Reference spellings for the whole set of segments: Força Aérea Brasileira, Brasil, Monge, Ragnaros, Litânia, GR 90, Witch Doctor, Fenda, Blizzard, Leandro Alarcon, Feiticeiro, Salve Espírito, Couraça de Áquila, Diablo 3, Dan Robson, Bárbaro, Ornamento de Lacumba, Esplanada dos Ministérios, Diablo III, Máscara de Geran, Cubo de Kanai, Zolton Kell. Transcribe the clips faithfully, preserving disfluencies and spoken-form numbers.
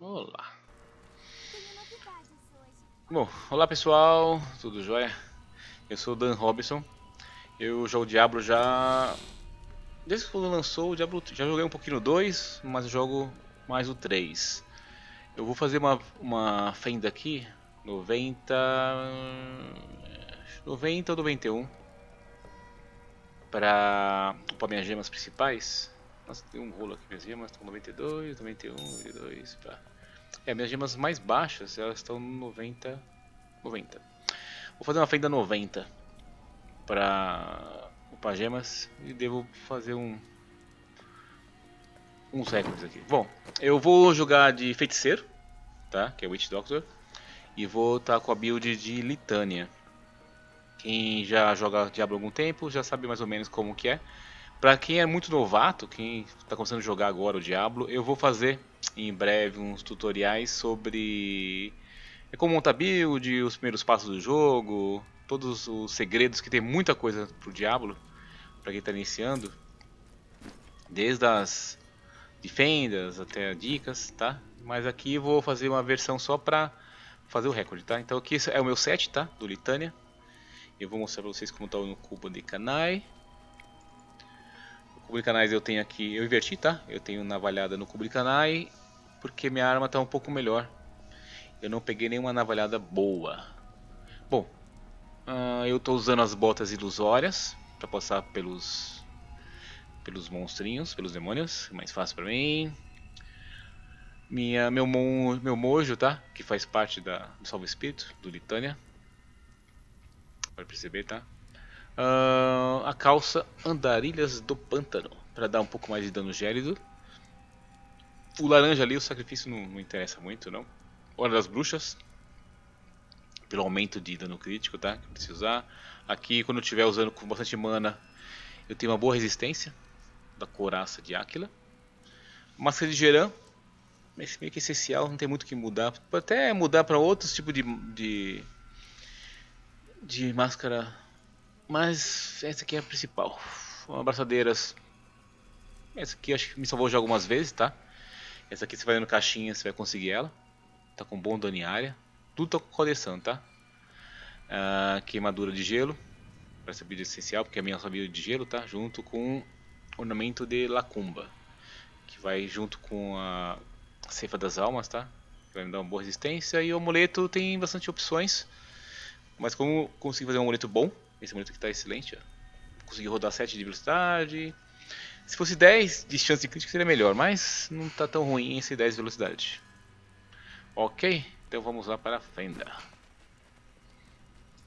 Olá. Bom, olá pessoal, tudo jóia? Eu sou o Dan Robson. Eu jogo Diablo já... Desde que quando lançou o Diablo, já joguei um pouquinho no dois, mas eu jogo mais o três. Eu vou fazer uma, uma fenda aqui, noventa... noventa ou noventa e um, para upar minhas gemas principais. Nossa, tem um rolo aqui, minhas gemas estão noventa e dois, noventa e um, noventa e dois, pá. É, minhas gemas mais baixas, elas estão noventa, noventa. Vou fazer uma fenda noventa para upar gemas e devo fazer um uns recordes aqui. Bom, eu vou jogar de Feiticeiro, tá? Que é Witch Doctor. E vou estar com a build de Litânia. Quem já joga Diablo há algum tempo já sabe mais ou menos como que é. Pra quem é muito novato, quem está começando a jogar agora o Diablo, eu vou fazer em breve uns tutoriais sobre como montar build, os primeiros passos do jogo, todos os segredos, que tem muita coisa pro Diablo, pra quem está iniciando, desde as defendas até dicas, tá? Mas aqui eu vou fazer uma versão só pra fazer o recorde, tá? Então aqui é o meu set, tá? Do Litânia. Eu vou mostrar pra vocês como tá no Cubo de Kanai. Cubo de Kanai eu tenho aqui, eu inverti, tá? Eu tenho navalhada no Cubo de Kanai porque minha arma tá um pouco melhor. Eu não peguei nenhuma navalhada boa. Bom, uh, eu tô usando as botas ilusórias para passar pelos pelos monstrinhos, pelos demônios, mais fácil para mim. Minha meu mon, meu monge, tá? Que faz parte da do Salve Espírito, do Litânia. Pode perceber, tá? Uh, a calça Andarilhas do Pântano, para dar um pouco mais de dano gélido. O laranja ali, o sacrifício não, não interessa muito, não. Hora das Bruxas, pelo aumento de dano crítico, tá? Que eu preciso usar. Aqui, quando eu estiver usando com bastante mana, eu tenho uma boa resistência da Couraça de Áquila. Máscara de Geran, esse meio que é essencial, não tem muito o que mudar. Pode até mudar para outros tipos de, de, de máscara. Mas essa aqui é a principal. Abraçadeiras. Essa aqui acho que me salvou já algumas vezes, tá? Essa aqui você vai dando caixinha, você vai conseguir ela. Tá com bom dano em área. Tudo tá com coleção, tá? Ah, queimadura de gelo. Para essa build essencial, porque a minha é só build de gelo, tá? Junto com Ornamento de Lacumba. Que vai junto com a Ceifa das Almas, tá? Que vai me dar uma boa resistência. E o amuleto tem bastante opções. Mas como consegui fazer um amuleto bom... Esse amuleto aqui está excelente, ó. Consegui rodar sete de velocidade. Se fosse dez de chance de crítico seria melhor, mas não está tão ruim esse dez de velocidade. Ok, então vamos lá para a fenda.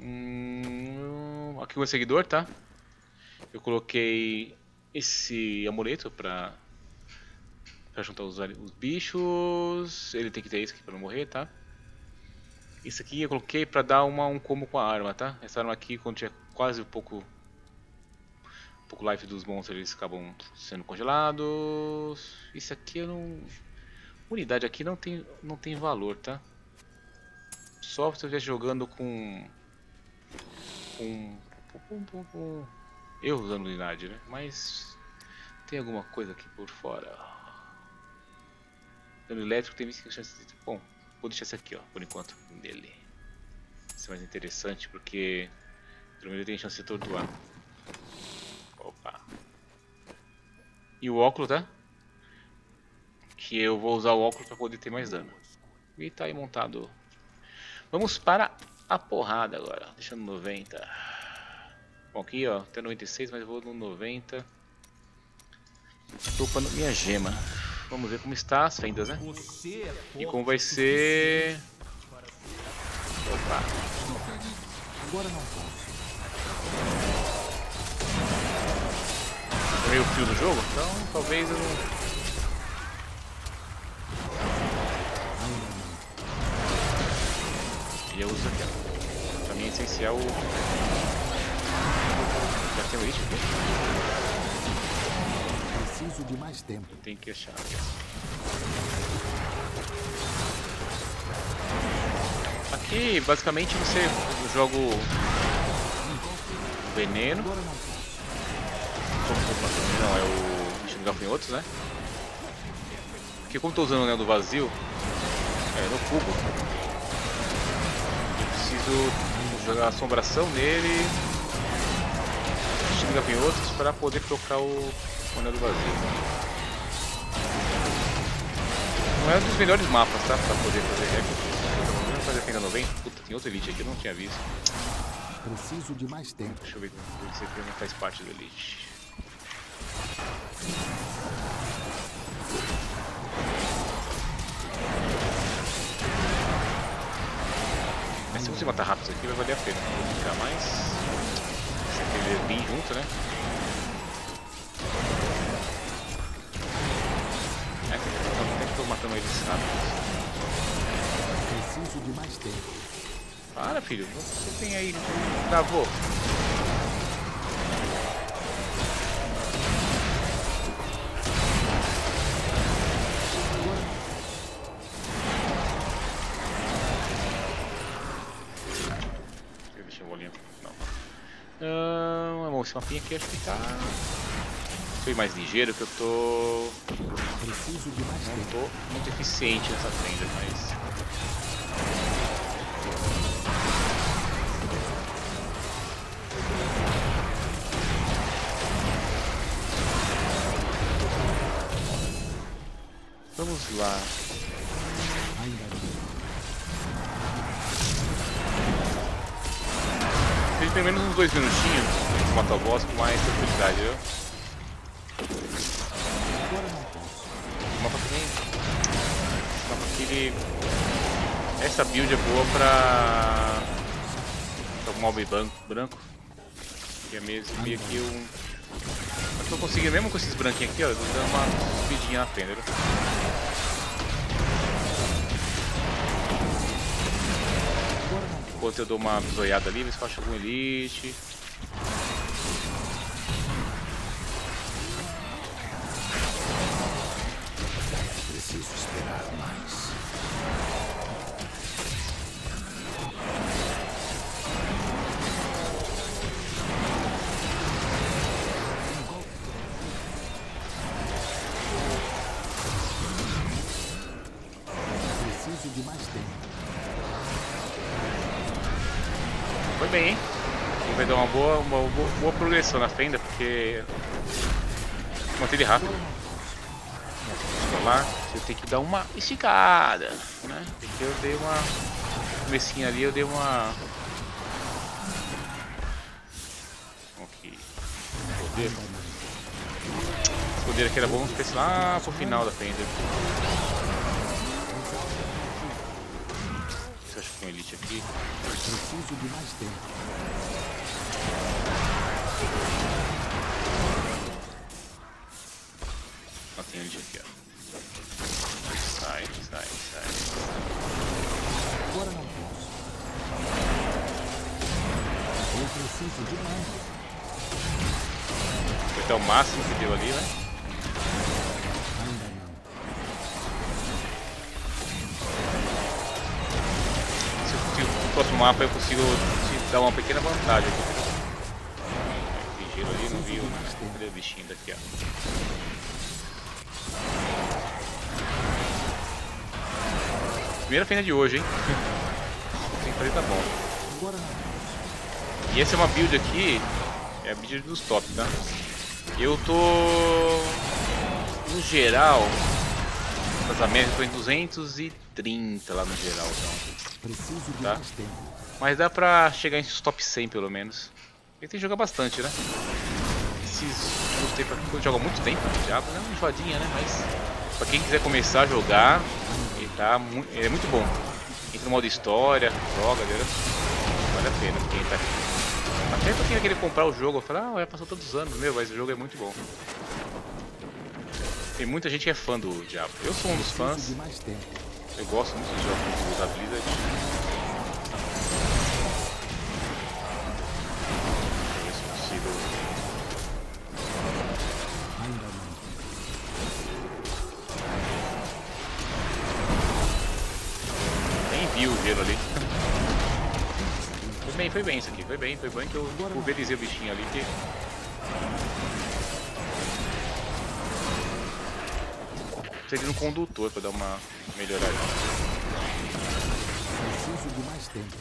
Hum, aqui o meu seguidor, tá? Eu coloquei esse amuleto para juntar os, os bichos. Ele tem que ter isso aqui para não morrer, tá? Isso aqui eu coloquei pra dar uma, um combo com a arma, tá? Essa arma aqui, quando tiver quase um pouco, um pouco life dos monstros, eles acabam sendo congelados. Isso aqui eu não... Unidade aqui não tem, não tem valor, tá? Só se eu estiver jogando com... com... eu usando unidade, né? Mas... tem alguma coisa aqui por fora. Dano elétrico tem vinte e cinco chances de... Bom... Vou deixar esse aqui, ó, por enquanto, nele. Isso é mais interessante porque pelo menos ele tem chance de atordoar. Opa. E o óculo, tá? Que eu vou usar o óculo para poder ter mais dano. E tá aí montado. Vamos para a porrada agora. Deixando noventa. Bom, aqui, ó, até noventa e seis, mas eu vou no noventa. Estou upando minha gema. Vamos ver como está as fendas, né? E como vai ser... Opa! É meio fio do jogo, então talvez eu não... E eu uso aqui, ó. Pra mim é essencial... Já tem o item aqui? Preciso de mais tempo. Tem que achar. Aqui, basicamente, você joga o veneno. Não, é o bicho do gafanhoto, né? Porque como estou usando o anel do vazio, é no cubo, eu preciso jogar assombração nele, estilo gavinhotos, para poder trocar o anel do vazio. Não é um dos melhores mapas, tá? Pra poder fazer recorde. Vamos fazer ainda noventa. Puta, tem outro Elite aqui, eu não tinha visto. Preciso de mais tempo. Deixa eu ver se ele não faz parte do Elite. Mas se você matar rápido aqui vai valer a pena. Vou ficar mais. Se aquele vir junto, né? Matando eles rápidos. Preciso de mais tempo. Para, filho, você tem aí. Travou. Deixa eu bolinha. Não. Não, amor, esse mapinha aqui acho que tá. Foi mais ligeiro que eu tô. Preciso de mais tempo. Não tô muito eficiente nessa prenda, mas. Vamos lá. Tem pelo menos uns dois minutinhos pra gente matar o boss com mais tranquilidade, viu? Essa build é boa pra um mob branco. Que é meio subir aqui um. Mas eu consegui mesmo com esses branquinhos aqui, ó, eu vou dar uma subidinha na fenda. Enquanto eu dou uma bisoiada ali, ver se eu acho algum elite. Preciso esperar mais. Foi bem, hein? Vai dar uma boa, uma boa, boa progressão na fenda, porque matei ele rápido. Lá, eu tenho que dar uma esticada, né? Porque eu dei uma comecinha ali, eu dei uma. Ok. Poder. Esse poder aqui era bom, vamos pensar lá pro final da fenda. Acho que tem um elite aqui. Eu preciso de mais tempo. Ó, tem um elite aqui, ó. Sai, sai, sai. Agora não posso. Eu preciso de mais. Foi até o máximo que deu ali, né? No próximo mapa eu consigo te dar uma pequena vantagem aqui. Ligeiro ali, não viu, né? Cadê o bichinho daqui, ó? Primeira fenda de hoje, hein? Tem que fazer, tá bom. E essa é uma build aqui, é a build dos top, tá? Eu tô... No geral... As médias estão em duzentos e trinta lá no geral, então. Preciso de tá? mais tempo. Mas dá pra chegar em top cem pelo menos. Ele tem que jogar bastante, né? Esses tempos aqui, quando joga muito tempo, já é uma enjoadinha, né? Mas pra quem quiser começar a jogar, ele, tá mu ele é muito bom. Entra no modo história, joga, galera. Vale a pena quem tá aqui. Até pra quem vai querer comprar o jogo, eu falo, ah, passou todos os anos, meu, mas o jogo é muito bom. Tem muita gente que é fã do Diablo. Eu sou um dos fãs. Eu gosto muito dos jogos da Blizzard. Deixa eu ver se eu consigo. Nem vi o gelo ali. Foi bem, foi bem isso aqui. Foi bem, foi bem que eu pulverizei o bichinho ali. Que... Preciso de um condutor pra dar uma melhorada. Preciso de mais tempo.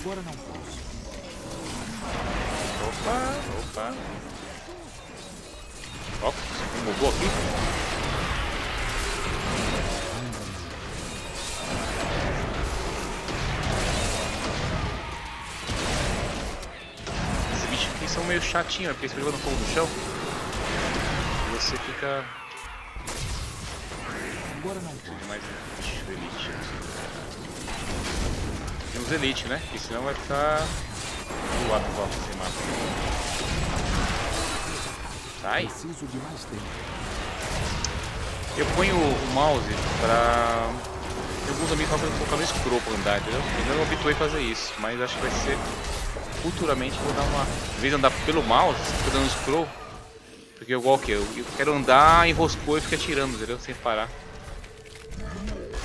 Agora não posso. Opa, opa. Ó, você mudou aqui? São meio chatinho, porque eles jogam fogo no chão e você fica agora não tem mais elite. Tem uns elite, né? Porque senão vai ficar do lado do alto sem mapa. Sai! Eu ponho o mouse pra... Tem alguns amigos falam que eu colocar no escuro pra andar, entendeu? Eu ainda não habituei a fazer isso, mas acho que vai ser... Futuramente vou dar uma... Em vez de andar pelo mouse, fico dando scroll. Porque igual que eu, eu quero andar, enroscou e fica atirando, entendeu? Sem parar.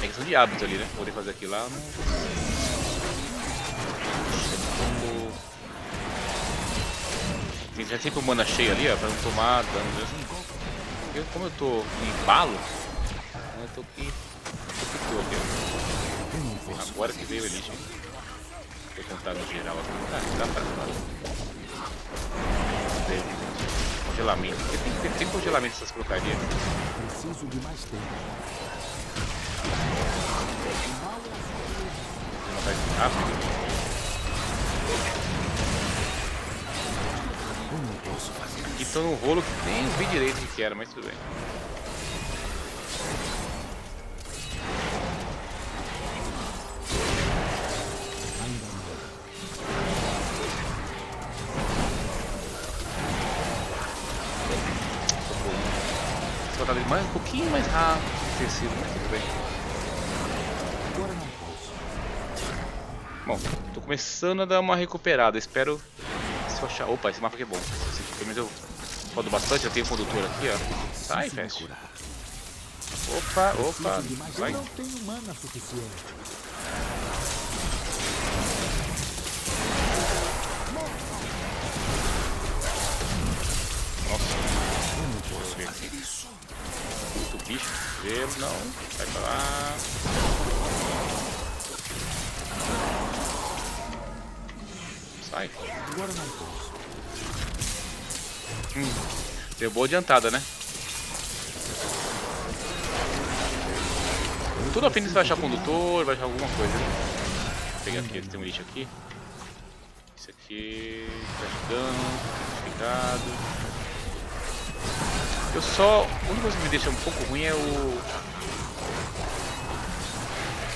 É questão de hábitos ali, né? Poder fazer aquilo lá. Tem sempre o mana cheio ali, ó, pra não tomar dano. Eu, como eu tô em embalo, eu tô aqui. Eu tô aqui, ó. Agora que veio ele. Vou tentar no geral aqui. Ah, dá pra fazer. Congelamento. Porque tem que ter sempre congelamento essas porcarias. Preciso de mais tempo. Vou matar esse rápido. Aqui tô no rolo que nem vi direito o que era, mas tudo bem. Mas um pouquinho mais rápido que tecido, mas tudo bem. Agora não posso. Bom, tô começando a dar uma recuperada, espero se eu achar. Opa, esse mapa aqui é bom. Esse aqui, pelo menos eu rodo bastante, eu tenho um condutor aqui, ó. Sai, fast. Opa, opa, vai. Não tenho mana suficiente. Nossa, eu não posso ver. Bicho, não, sai pra lá. Sai. Agora não posso. Hum, deu boa adiantada, né? Tudo a fim você vai achar condutor, vai achar alguma coisa. Né? Vou pegar aqui, tem um lixo aqui. Isso aqui. Tá chegando. Eu só... A única coisa que me deixa um pouco ruim é o...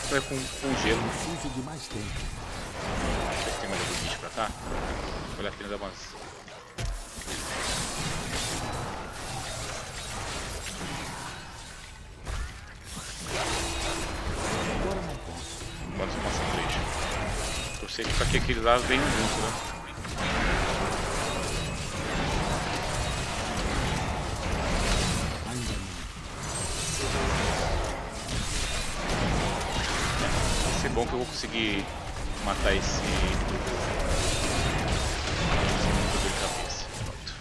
Não é com, com gelo. Preciso de mais tempo. Deixa eu ver se tem mais algum bicho pra cá. Vale a pena dar umas... Agora não posso. Bora tomar essa brecha. Eu sei que pra que aquele lá vem junto, né? Bom que eu vou conseguir matar esse tudo de cabeça. Pronto.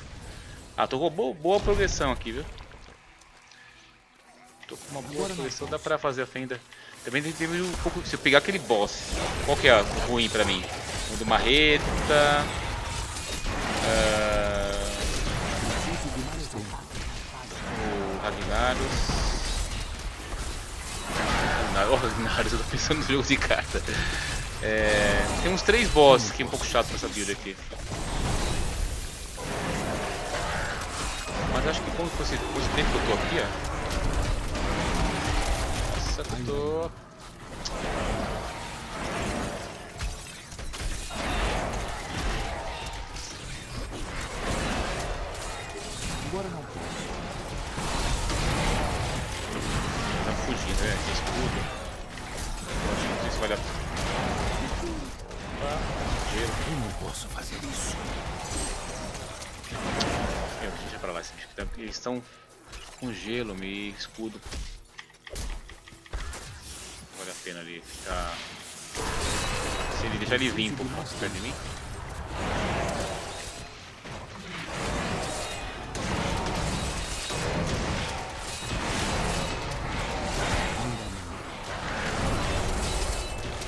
Ah, tô com boa, boa progressão aqui, viu? Tô com uma boa progressão, dá pra fazer a fenda. Também tem um pouco. Se eu pegar aquele boss, qual que é o ruim pra mim? O do marreta. Uh, o Ragnaros. Ornamento, eu tô pensando no jogo de carta. É, tem uns três bosses que é um pouco chato nessa build aqui. Mas acho que como fosse o tempo que eu tô aqui, ó. Nossa, eu tô. Agora não posso. Tá fugindo, né? Que escudo. Olha, eu não posso fazer isso. Eu, deixa pra lá esse bicho, porque eles estão com gelo, me escudo. Vale a pena ali ficar se ele deixar ele vir um pouco mais perto de mim.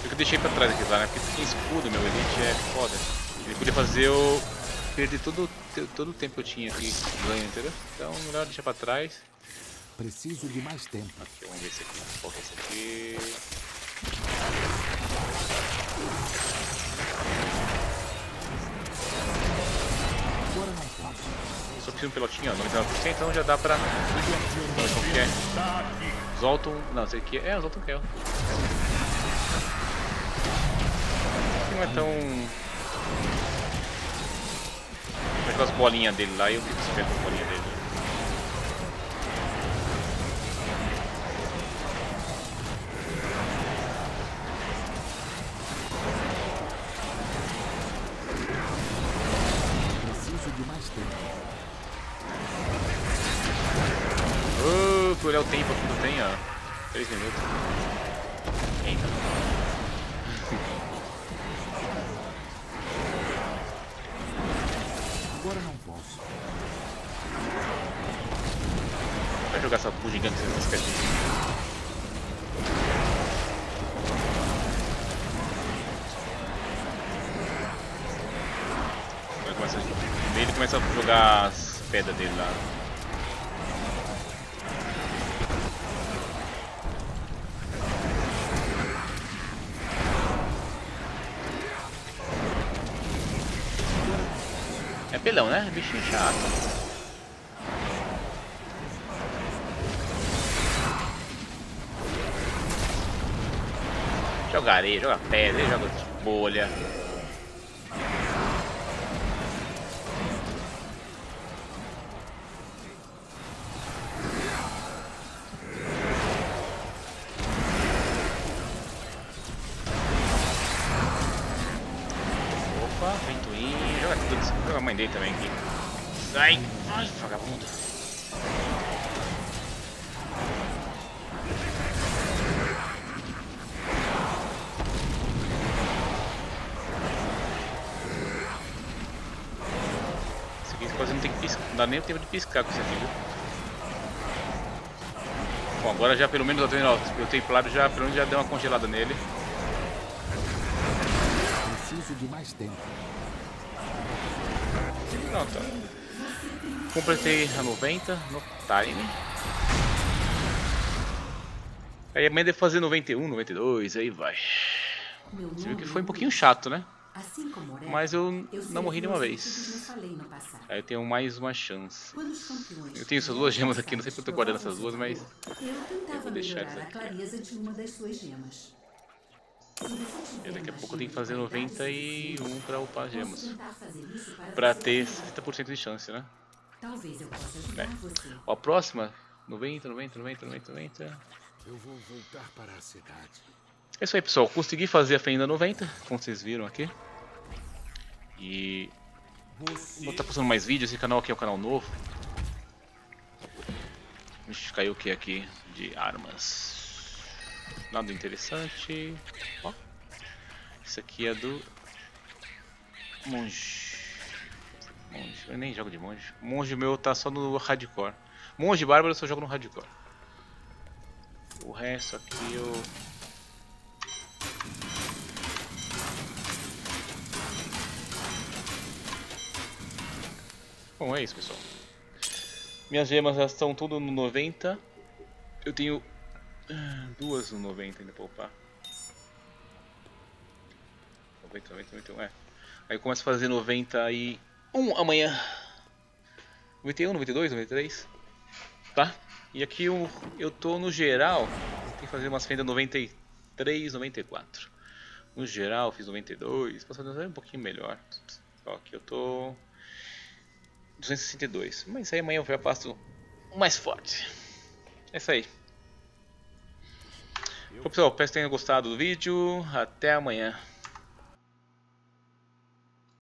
Eu que deixei pra trás aqui lá, né? Porque sem escudo, meu, elite é foda. Ele podia fazer eu perder todo, todo o tempo que eu tinha aqui ganho, entendeu? Então melhor deixar pra trás. Preciso de mais tempo. Aqui, vamos ver se aqui. Foca esse aqui. Só preciso de um pelotinho, ó, noventa e nove por cento, então já dá pra. Não, Zolton. Não, esse aqui é o Zolton Kell. Não é tão. É aquelas bolinhas dele lá e eu fico esperando as bolinhas dele. Olhar o tempo aqui, não tem, ó, três minutos. Eita. Agora não posso. Vai jogar essa puja gigante que vocês querem. Agora começa a... Ele começa a jogar as pedras dele lá. Pelão, né? Bicho chato. Joga areia, joga pedra, joga bolha. Também aqui. Sai! Ai, vagabundo! Isso aqui quase não tem que piscar. Não dá nem o tempo de piscar com isso aqui, viu? Bom, agora já pelo menos eu tenho, ó, eu tenho plado, já pelo menos já deu uma congelada nele. Preciso de mais tempo. Não, tá. Completei a noventa no time. Aí amanhã deve fazer noventa e um, noventa e dois, aí vai. Você viu que foi um pouquinho chato, né? Mas eu não morri nenhuma vez. Aí eu tenho mais uma chance. Eu tenho essas duas gemas aqui, não sei porque eu tô guardando essas duas, mas eu vou deixar isso aqui. E daqui a pouco eu tenho que fazer noventa e um para upar gemas. Para ter setenta por cento de chance, né? É. Ó, a próxima, noventa, noventa, noventa, noventa, noventa. Eu vou voltar para a cidade. É isso aí, pessoal. Consegui fazer a fenda noventa, como vocês viram aqui. E vou estar postando mais vídeos. Esse canal aqui é um canal novo. Ixi, caiu o que aqui de armas? Nada interessante. Ó, isso aqui é do Monge. Monge. Eu nem jogo de monge. Monge meu tá só no hardcore. Monge Bárbaro eu só jogo no hardcore. O resto aqui eu. Bom, é isso, pessoal. Minhas gemas já estão tudo no noventa. Eu tenho. Duas no noventa ainda pra upar. noventa, noventa, noventa e um, é. Aí eu começo a fazer noventa e um amanhã. noventa e um, noventa e dois, noventa e três. Tá? E aqui eu, eu tô no geral. Tem que fazer umas fendas noventa e três, noventa e quatro. No geral eu fiz noventa e dois. Posso fazer um pouquinho melhor. Ó, aqui eu tô. duzentos e sessenta e dois. Mas aí amanhã eu já passo mais forte. É isso aí. Bom, pessoal, espero que tenham gostado do vídeo. Até amanhã.